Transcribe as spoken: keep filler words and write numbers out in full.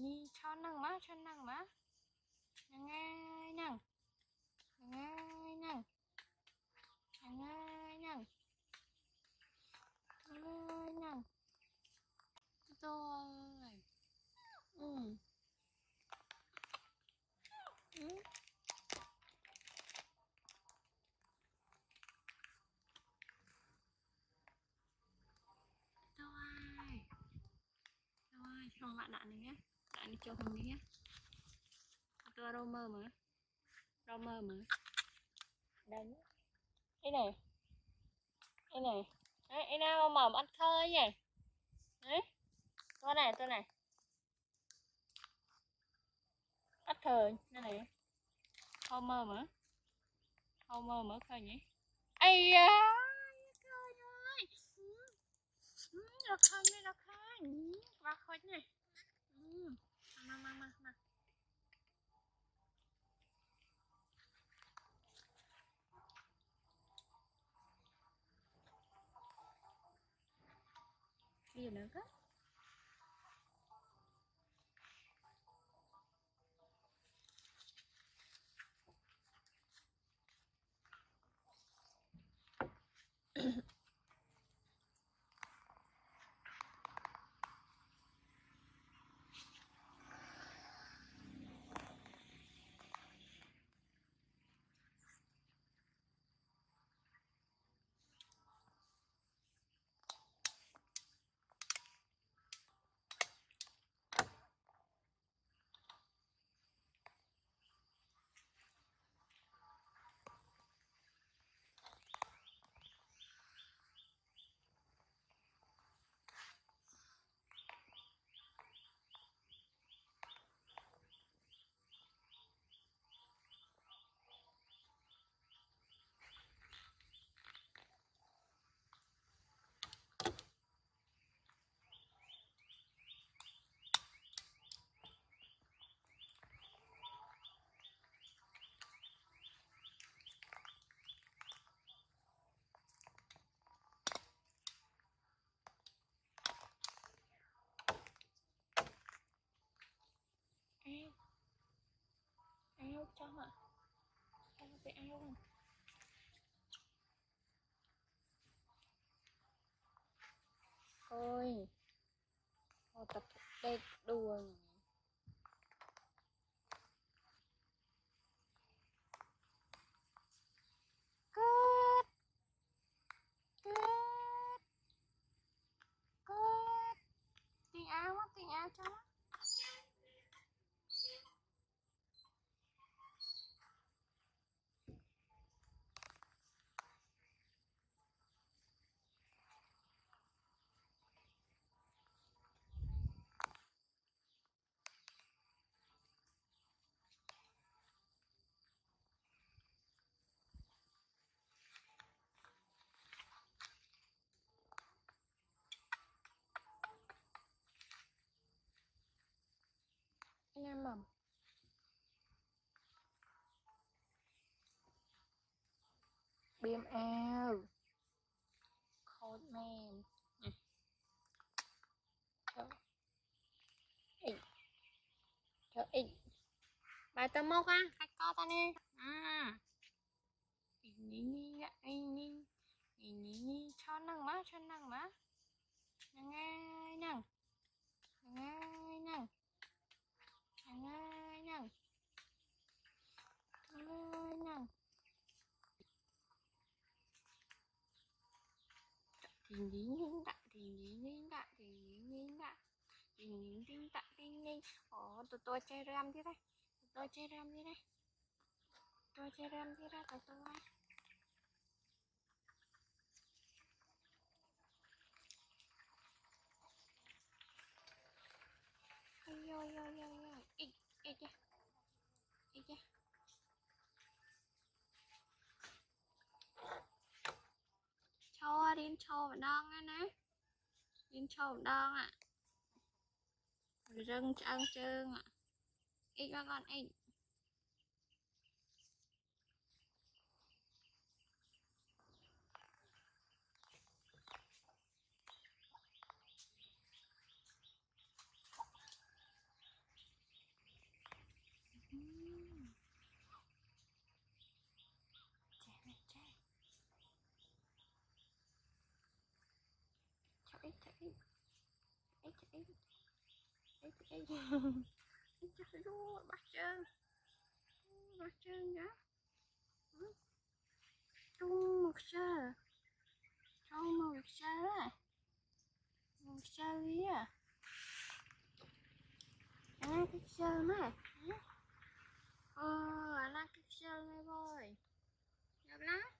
nhi cho năng má cho năng má năng ai năng năng ai năng năng ai năng năng ai năng rồi ừ ừ không lại đạn này nhé, đạn đi cho hùng đi nhé, tôi đâu mơ mà, đâu mơ mà, đánh, cái này, cái này, đấy, cái nào mỏm ăn thơ vậy, đấy, tôi này, tôi này, ăn thơ như này, không mơ mà, không mơ mà khơi nhỉ, ai à, khơi rồi, được không đây được không? Quá khói này ừ. Mà mà mà mà cái gì nữa cơ cho mà không phải ăn luôn ôi họ tập đây đùa nhỉ. Anh em mầm bìm eo khói mềm chờ ịnh bài tơ mốc á khách co ta nè à ịnh ní ịnh ní ịnh ní cho năng má cho năng má năng ai năng năng ai năng ngay nè ngay nè tình lý linh tạ tình lý linh tạ tình lý linh tạ tình lý linh tạ linh linh ồ tụi tôi chơi ram thế đây tụi tôi chơi ram thế đây tôi chơi ram thế ra tụi tôi yo yo yo yo ít ít chứ ít chứ cho đến cho và đong á nè đến cho và đong ạ rừng trăng trương ạ ít các con ít Ê, ê, ê, ê,